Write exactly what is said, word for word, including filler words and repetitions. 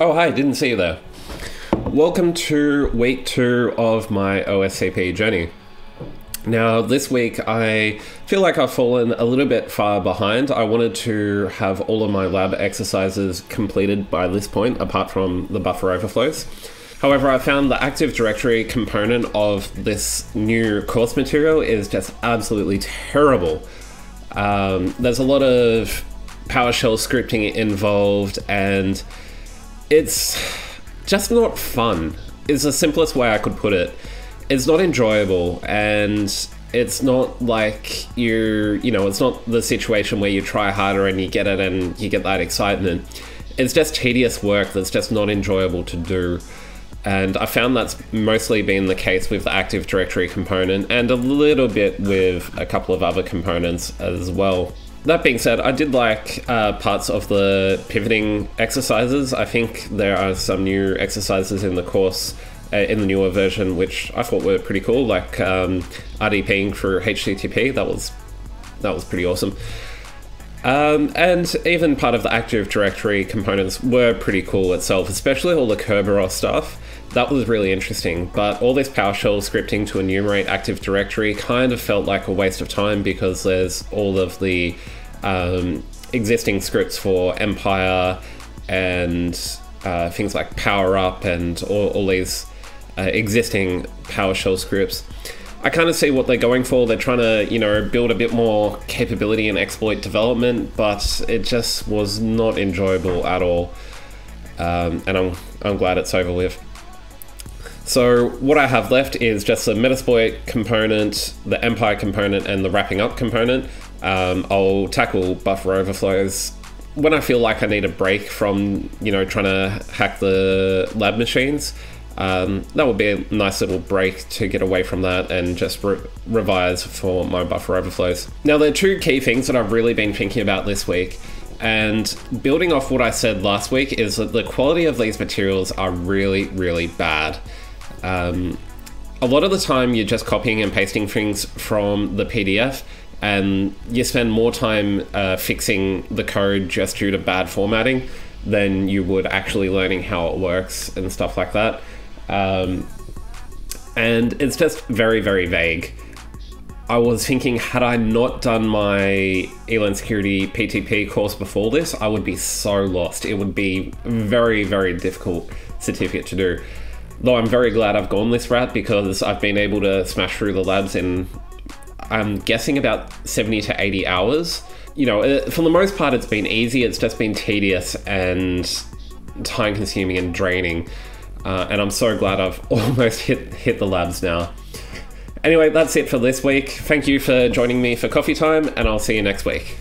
Oh, hi, didn't see you there. Welcome to week two of my O S C P journey. Now, this week, I feel like I've fallen a little bit far behind. I wanted to have all of my lab exercises completed by this point, apart from the buffer overflows. However, I found the Active Directory component of this new course material is just absolutely terrible. Um, there's a lot of PowerShell scripting involved, and it's just not fun, is the simplest way I could put it. It's not enjoyable, and it's not like you, you know, it's not the situation where you try harder and you get it and you get that excitement. It's just tedious work that's just not enjoyable to do. And I found that's mostly been the case with the Active Directory component and a little bit with a couple of other components as well. That being said, I did like uh, parts of the pivoting exercises. I think there are some new exercises in the course, uh, in the newer version, which I thought were pretty cool, like um, RDPing for H T T P. That was, that was pretty awesome. Um, and even part of the Active Directory components were pretty cool itself, especially all the Kerberos stuff. That was really interesting, but all this PowerShell scripting to enumerate Active Directory kind of felt like a waste of time because there's all of the um, existing scripts for Empire and uh, things like PowerUp and all, all these uh, existing PowerShell scripts. I kind of see what they're going for. They're trying to, you know, build a bit more capability in exploit development, but it just was not enjoyable at all. Um, and I'm, I'm glad it's over with. So what I have left is just the Metasploit component, the Empire component, and the wrapping up component. Um, I'll tackle buffer overflows when I feel like I need a break from, you know, trying to hack the lab machines. Um, that would be a nice little break to get away from that and just re revise for my buffer overflows. Now, there are two key things that I've really been thinking about this week, and building off what I said last week is that the quality of these materials are really, really bad. Um, a lot of the time you're just copying and pasting things from the P D F, and you spend more time uh, fixing the code just due to bad formatting than you would actually learning how it works and stuff like that. Um, and it's just very, very vague. I was thinking, had I not done my eLearnSecurity P T P course before this, I would be so lost. It would be very, very difficult certificate to do. Though I'm very glad I've gone this route because I've been able to smash through the labs in, I'm guessing, about seventy to eighty hours. You know, for the most part, it's been easy. It's just been tedious and time consuming and draining. Uh, and I'm so glad I've almost hit, hit the labs now. Anyway, that's it for this week. Thank you for joining me for coffee time, and I'll see you next week.